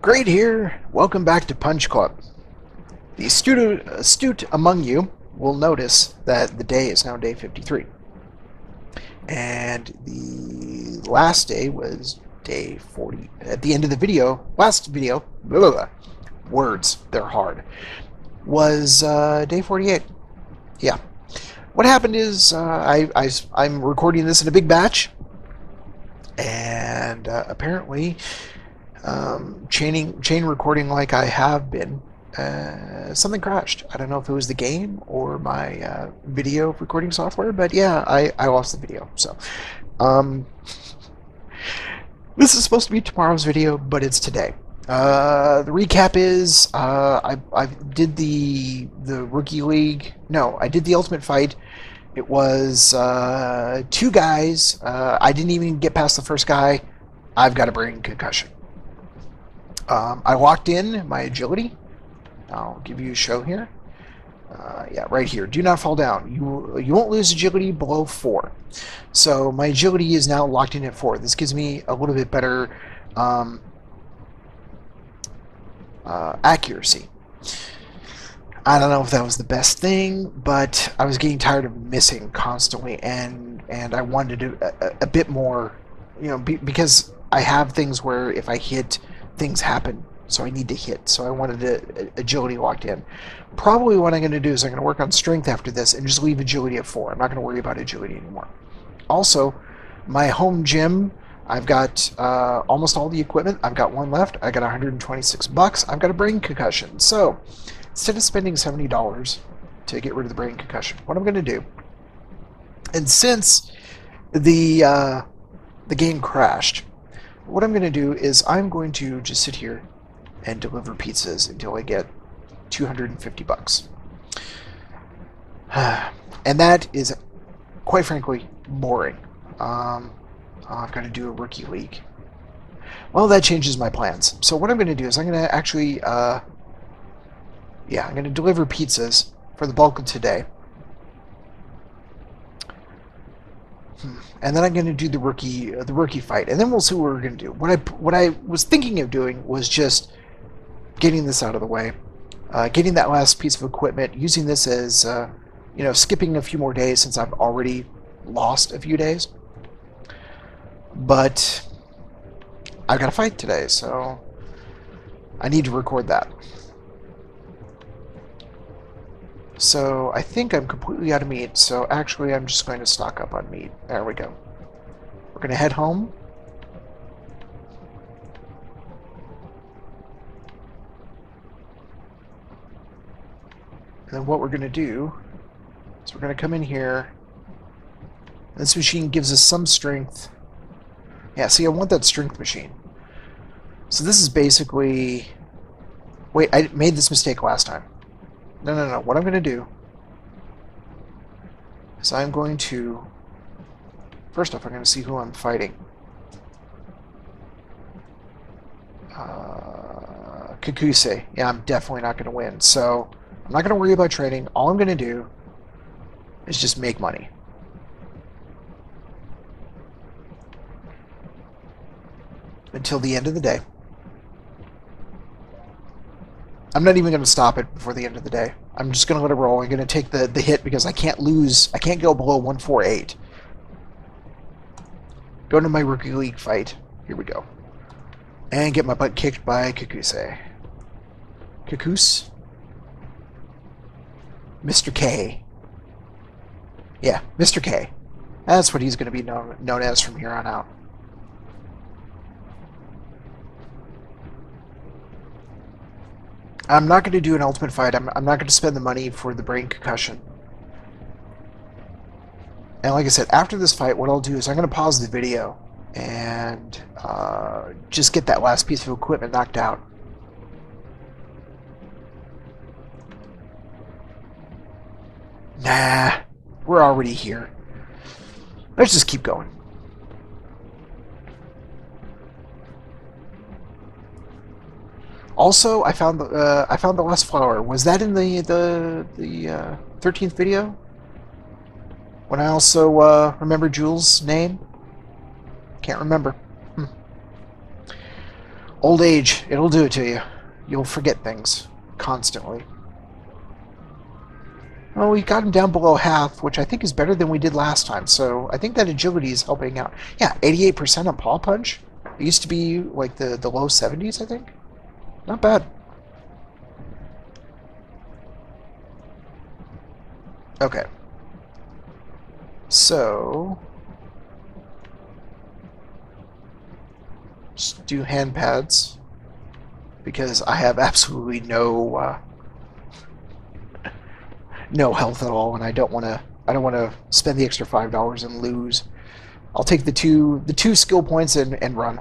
Great here! Welcome back to Punch Club. The astute among you will notice that the day is now day 53. And the last day was day 40. At the end of the video, was day 48. Yeah. What happened is I'm recording this in a big batch, and apparently chain recording like I have been, something crashed. I don't know if it was the game or my video recording software, but yeah, I lost the video. So this is supposed to be tomorrow's video, but it's today. The recap is I did the rookie league. No, I did the ultimate fight. It was 2 guys. I didn't even get past the first guy. I've got a brain concussion. I locked in my agility. I'll give you a show here. Yeah, right here. Do not fall down. You won't lose agility below 4. So my agility is now locked in at 4. This gives me a little bit better accuracy. I don't know if that was the best thing, but I was getting tired of missing constantly, and I wanted to do a bit more, you know, because I have things where if I hit, things happen, so I need to hit. So I wanted to, agility locked in. Probably what I'm going to do is I'm going to work on strength after this and just leave agility at 4. I'm not going to worry about agility anymore. Also, my home gym, I've got almost all the equipment. I've got 1 left. I got 126 bucks. I've got a brain concussion. So instead of spending $70 to get rid of the brain concussion, what I'm going to do, and since the game crashed, what I'm going to do is I'm going to just sit here and deliver pizzas until I get 250 bucks. And that is, quite frankly, boring. I've got to do a rookie league. Well, that changes my plans. So what I'm going to do is I'm going to actually, yeah, I'm going to deliver pizzas for the bulk of today. And then I'm going to do the rookie fight, and then we'll see what we're going to do. What I was thinking of doing was just getting this out of the way, getting that last piece of equipment, using this as, you know, skipping a few more days since I've already lost a few days. But I've got a fight today, so I need to record that. So I think I'm completely out of meat, so actually I'm just going to stock up on meat. There we go. We're going to head home. And then what we're going to do is we're going to come in here. This machine gives us some strength. Yeah, see, I want that strength machine. So this is basically... Wait, I made this mistake last time. No, no, no. What I'm going to do is I'm going to... First off, I'm going to see who I'm fighting. Kikuse. Yeah, I'm definitely not going to win. So I'm not going to worry about trading. All I'm going to do is just make money. Until the end of the day. I'm not even going to stop it before the end of the day. I'm just going to let it roll. I'm going to take the hit because I can't lose. I can't go below 148. Go to my rookie league fight. Here we go. And get my butt kicked by Kikuse. Kikuse? Mr. K. Yeah, Mr. K. That's what he's going to be known as from here on out. I'm not going to do an ultimate fight. I'm not going to spend the money for the brain concussion. And like I said, after this fight, what I'll do is I'm going to pause the video and just get that last piece of equipment knocked out. Nah, we're already here. Let's just keep going. Also, I found the last flower. Was that in the 13th video? When I also remember Jules' name? Can't remember. Old age, it'll do it to you. You'll forget things. Constantly. Well, we got him down below half, which I think is better than we did last time, so I think that agility is helping out. Yeah, 88% on Paw Punch. It used to be, like, the low 70s, I think. Not bad. Okay. So... just do hand pads, because I have absolutely no no health at all, and I don't want to spend the extra $5 and lose. I'll take the two skill points and run.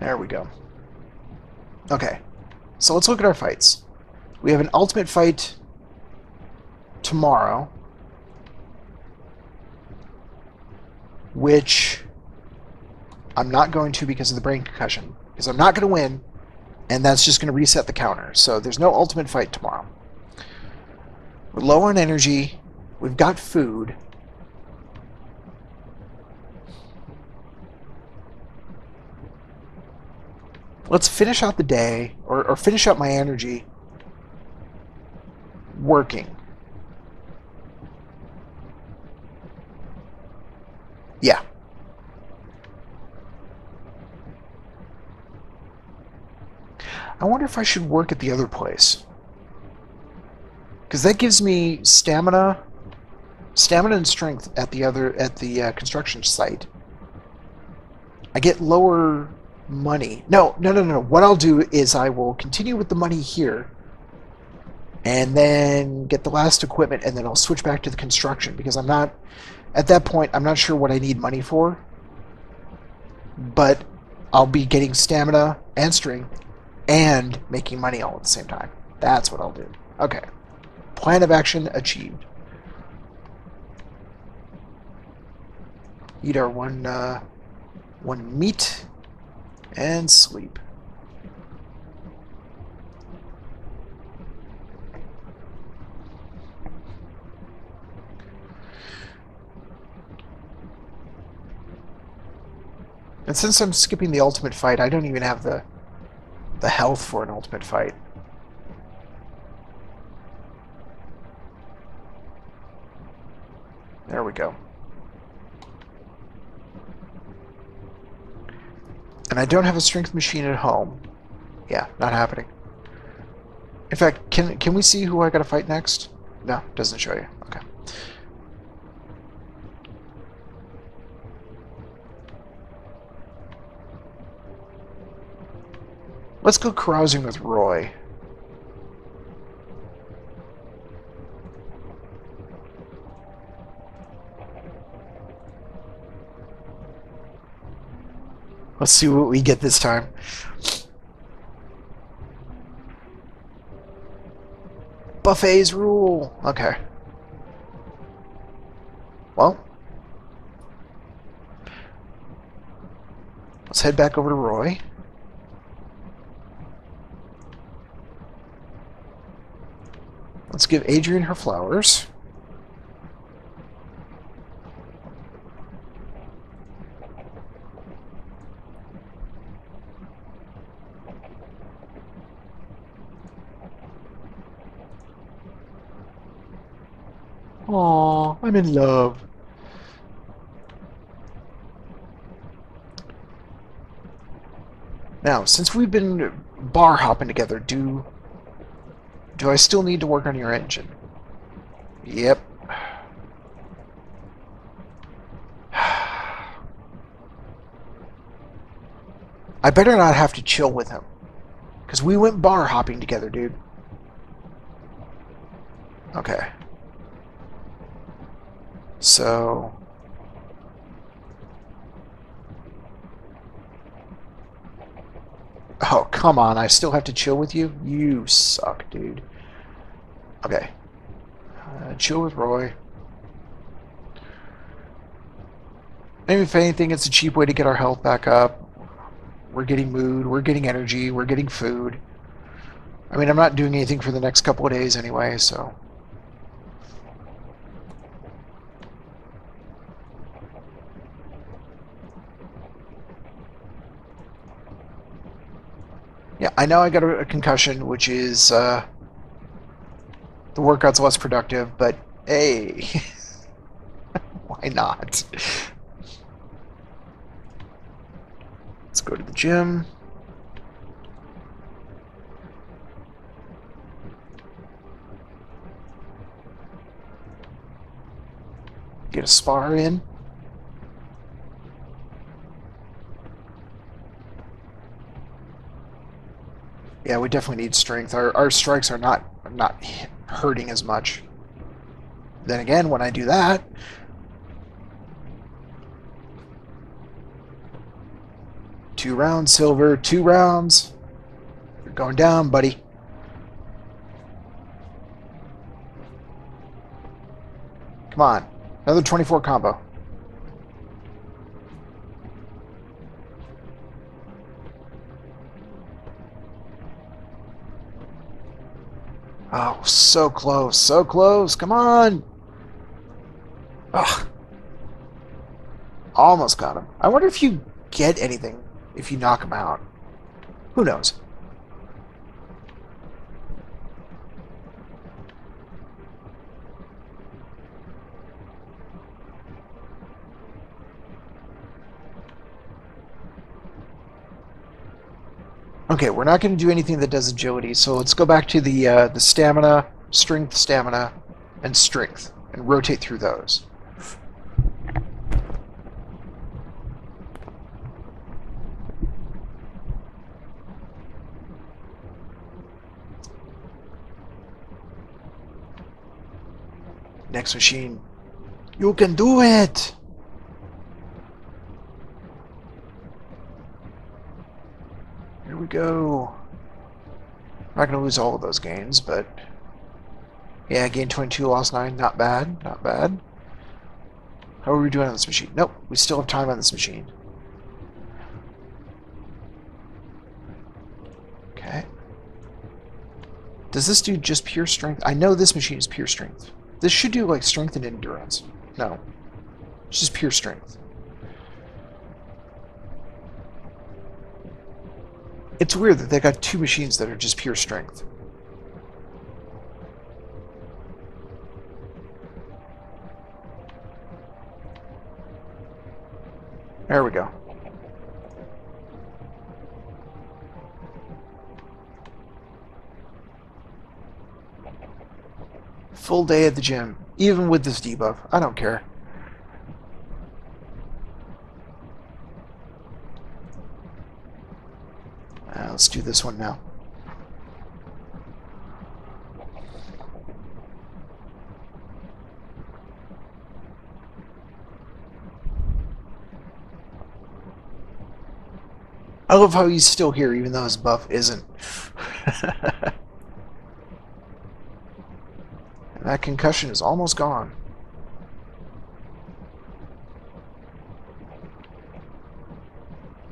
There we go. Okay, so let's look at our fights. We have an ultimate fight tomorrow, which I'm not going to because of the brain concussion, because I'm not going to win, and that's just going to reset the counter. So there's no ultimate fight tomorrow. We're low on energy. We've got food. Let's finish out the day, or finish up my energy working. Yeah. I wonder if I should work at the other place. Because that gives me stamina and strength at the other construction site. I get lower money. No. What I'll do is I will continue with the money here, and then get the last equipment, and then I'll switch back to the construction, because I'm not... at that point, I'm not sure what I need money for, but I'll be getting stamina and strength and making money all at the same time. That's what I'll do. Okay. Plan of action achieved. Eat our one meat and sleep. And since I'm skipping the ultimate fight, I don't even have the health for an ultimate fight. There we go. And I don't have a strength machine at home. Yeah, not happening. In fact, can we see who I gotta fight next? No, doesn't show you. Okay. Let's go carousing with Roy. Let's see what we get this time. Buffets rule. Okay. Well, let's head back over to Roy. Let's give Adrian her flowers. Aww, I'm in love. Now, since we've been bar hopping together, do I still need to work on your engine? Yep. I better not have to chill with him, because we went bar hopping together, dude. Okay. So... oh, come on, I still have to chill with you? You suck, dude. Okay. Chill with Roy. Maybe if anything, it's a cheap way to get our health back up. We're getting mood, we're getting energy, we're getting food. I mean, I'm not doing anything for the next couple of days anyway, so... Yeah, I know I got a concussion, which is, the workout's less productive, but hey, why not? Let's go to the gym. Get a spar in. Yeah, we definitely need strength. Our strikes are not hurting as much. Then again, when I do that, two rounds, Silver. Two rounds. You're going down, buddy. Come on. Another 24 combo. Oh, so close, so close. Come on. Ugh. Almost got him. I wonder if you get anything if you knock him out. Who knows? Okay, we're not going to do anything that does agility, so let's go back to the stamina, strength, stamina, and strength, and rotate through those. Next machine. You can do it! We go. I'm not going to lose all of those gains, but yeah, gained 22, lost 9. Not bad, not bad. How are we doing on this machine? Nope, we still have time on this machine. Okay. Does this do just pure strength? I know this machine is pure strength. This should do like strength and endurance. No, it's just pure strength. It's weird that they got two machines that are just pure strength. There we go. Full day at the gym, even with this debuff. I don't care. Let's do this one now. I love how he's still here even though his buff isn't. And that concussion is almost gone.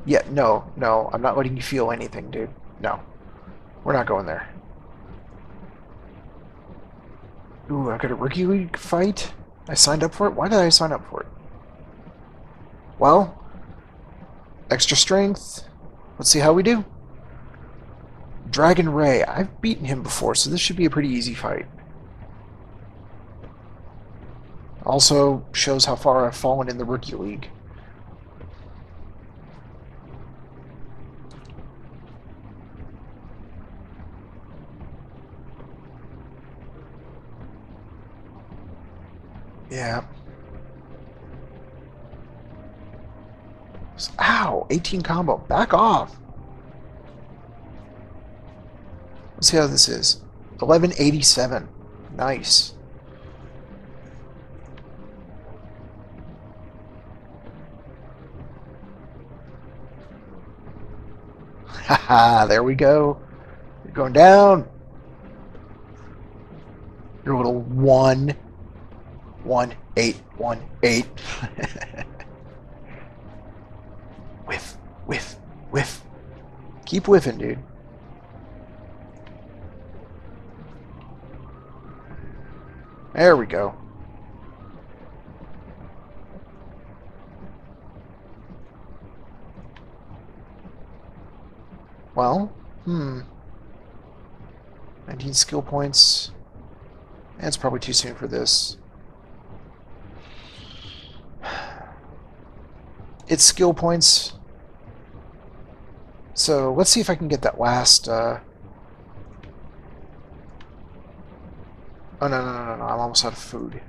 Yeah, no, I'm not letting you feel anything, dude. No. We're not going there. Ooh, I got a Rookie League fight? I signed up for it? Why did I sign up for it? Well, extra strength. Let's see how we do. Dragon Ray. I've beaten him before, so this should be a pretty easy fight. Also shows how far I've fallen in the Rookie League. Yeah. Ow! 18 combo. Back off! Let's see how this is. 1187. Nice. Haha, there we go. You're going down. Your little 1 8 1 8 Whiff, whiff, whiff. Keep whiffing, dude. There we go. Well, Hmm. 19 skill points. It's probably too soon for this. It's skill points. So let's see if I can get that last... Oh, no. I'm almost out of food.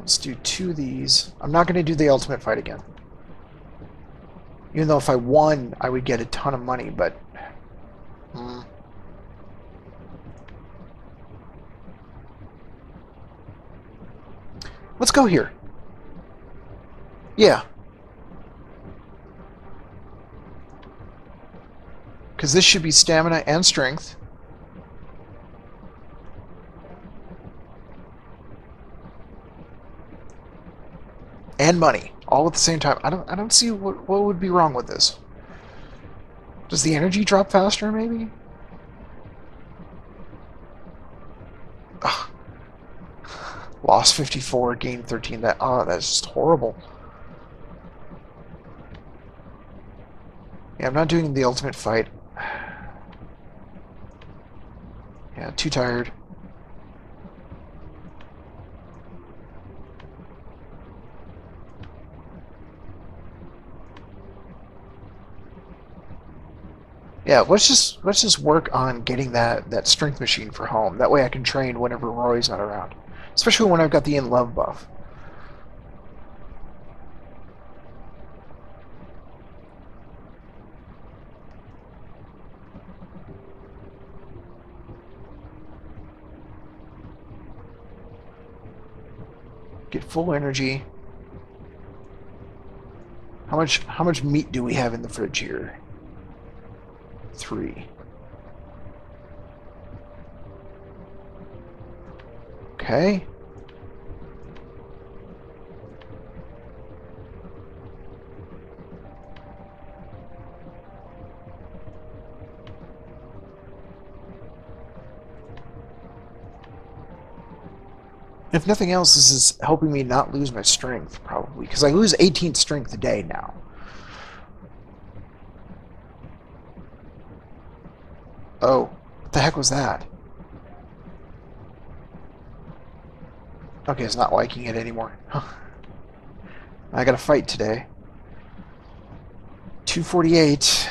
Let's do two of these. I'm not going to do the ultimate fight again. Even though if I won, I would get a ton of money, but... Let's go here. Yeah. Because this should be stamina and strength. And money. All at the same time. I don't see what would be wrong with this. Does the energy drop faster, maybe? Ugh. Lost 54, gained 13. That's just horrible. Yeah, I'm not doing the ultimate fight. Yeah, too tired. Yeah, let's just work on getting that strength machine for home. That way I can train whenever Roy's not around. Especially when I've got the in love buff. Get full energy. How much meat do we have in the fridge here? 3. Okay. If nothing else, this is helping me not lose my strength, probably, because I lose 18 strength a day now. Oh, what the heck was that? Okay, it's not liking it anymore. I got a fight today. 248.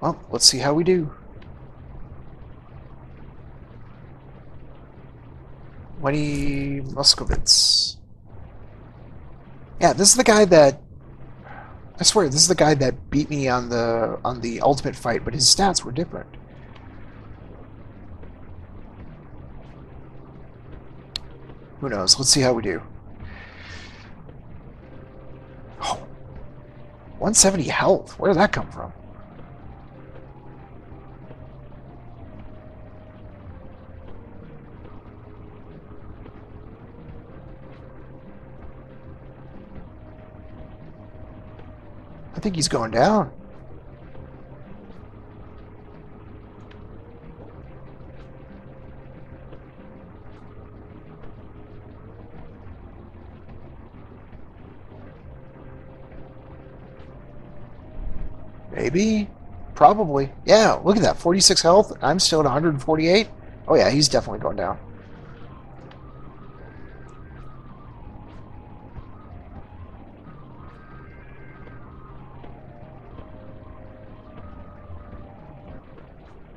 Well, let's see how we do. Wendy Muscovitz. Yeah, this is the guy that... I swear, this is the guy that beat me on the ultimate fight, but his stats were different. Who knows? Let's see how we do. Oh, 170 health. Where did that come from? I think he's going down. Maybe. Probably. Yeah, look at that. 46 health. I'm still at 148. Oh yeah, he's definitely going down.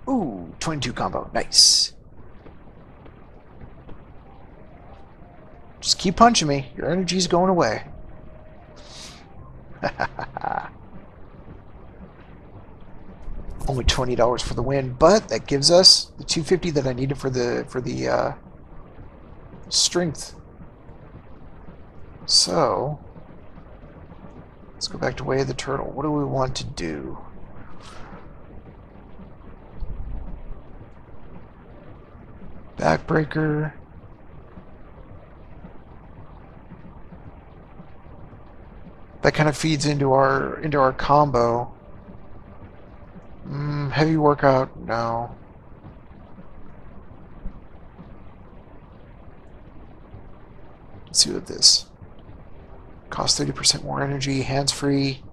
Ooh, 22 combo. Nice. Just keep punching me. Your energy's going away. Only $20 for the win, but that gives us the 250 that I needed for the strength. So, let's go back to Way of the Turtle. What do we want to do? Backbreaker. That kind of feeds into our combo. Heavy workout? No. Let's see what this. Cost 30% more energy, hands-free.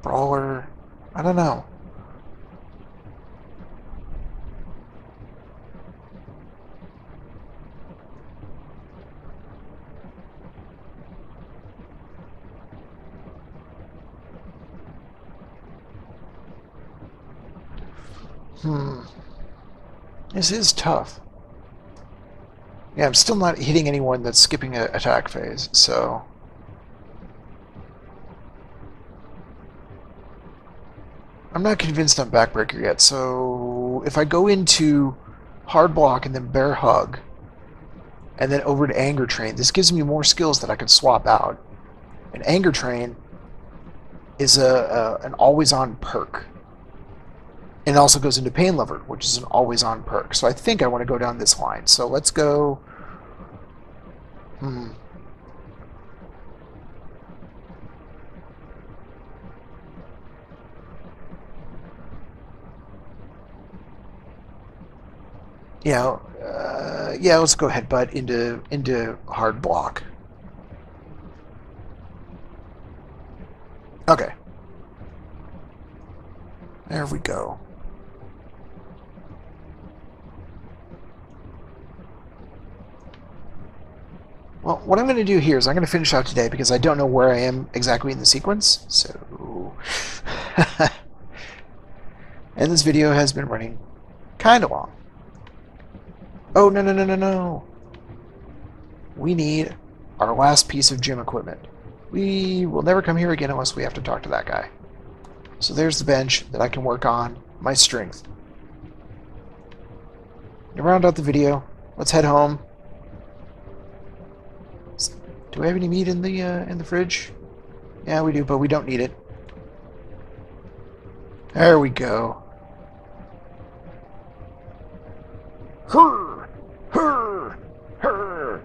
Brawler. I don't know. This is tough. Yeah, I'm still not hitting anyone that's skipping an attack phase, so... I'm not convinced on Backbreaker yet, so if I go into Hard Block and then Bear Hug, and then over to Anger Train, this gives me more skills that I can swap out. And Anger Train is an always-on perk. And it also goes into Pain Lover, which is an always-on perk. So I think I want to go down this line. So let's go... Yeah, let's go Headbutt into Hard Block. Okay. There we go. Well, what I'm going to do here is I'm going to finish out today because I don't know where I am exactly in the sequence, so... And this video has been running kind of long. Oh, no, no, no, no, no. We need our last piece of gym equipment. We will never come here again unless we have to talk to that guy. So there's the bench that I can work on my strength. To round out the video, let's head home. Do we have any meat in the fridge? Yeah, we do, but we don't need it. There we go.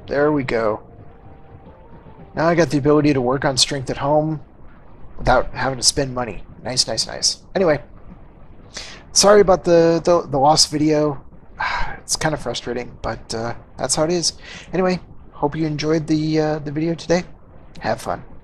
There we go. Now I got the ability to work on strength at home without having to spend money. Nice, nice, nice. Anyway, sorry about the lost video. It's kind of frustrating, but that's how it is. Anyway, hope you enjoyed the video today. Have fun.